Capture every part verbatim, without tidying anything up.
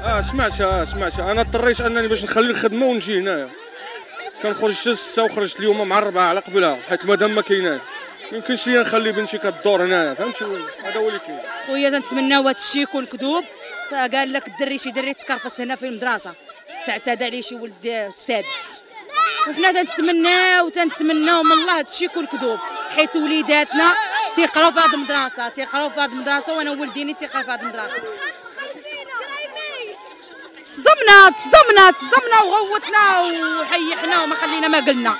اه سمعتها سمعتها انا اضطريت انني باش نخلي الخدمه ونجي هنايا. كنخرج حتى الساعه وخرجت اليوم مع الربعه على قبلها حيت المدام ما كايناش. ما يمكنش ليا نخلي بنتي كدور هنايا فهمتي. هذا هو اللي كاين خويا. تنتمناو هذا الشيء يكون كذوب. قال لك الدري شي دري تكرفص هنا في المدرسه تعتاد عليه شي ولد السادس. وحنا تنتمناو تنتمناو من الله هذا الشيء يكون كذوب حيت وليداتنا تيقراو في هذه المدرسه تيقراو في هذه المدرسه وانا ولديني تيقرا في هذه المدرسه. صدمنا تصدمنا تصدمنا وغوتنا وحيحنا وما خلينا ما قلنا.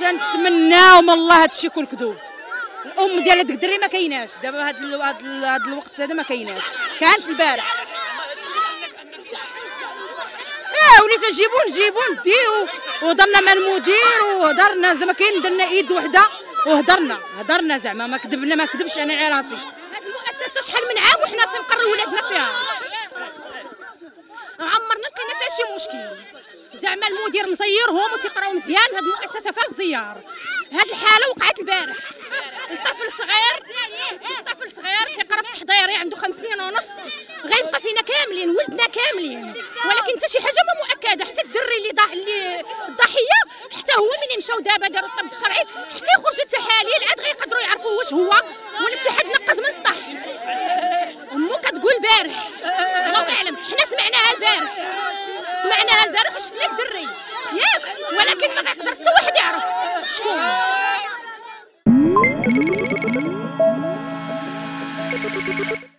تنتمناو من الله هذا الشيء يكون كذوب. الام ديال هذاك الدري ما كايناش دابا هذا الوقت هذا ما كايناش. كانت البارح اه وليت نجيبو نجيبو نديو وهضرنا مع المدير وهضرنا زعما كاين درنا ايد وحده وهضرنا هضرنا زعما ما كذبنا ما كذبش انا على راسي. هذه المؤسسه شحال من عام وحنا تنقروا ولادنا فيها عمرنا لقينا فيها شي مشكل. زعما المدير مزيرهم وتيقراو مزيان. هاد المؤسسه فيها الزيار. هاد الحاله وقعت البارح. الطفل صغير الطفل صغير كيقرا في التحضيري عنده خمس سنين ونص. غيبقى فينا كاملين ولدنا كاملين ولكن حتى شي حاجه ما مؤكده. حتى الدري اللي ضاع اللي الضحيه حتى هو ملي مشاو دابا داروا الطب الشرعي حتى يخرجوا التحاليل عاد غيقدروا يعرفوا واش هو ولا شي حد نقز من السطح. امو كتقول البارح الله اعلم. حنا سمعناها البارح سمعناها البارح وشفنا الدري ياك ولكن ما غيقدر حتى واحد يعرف شكون.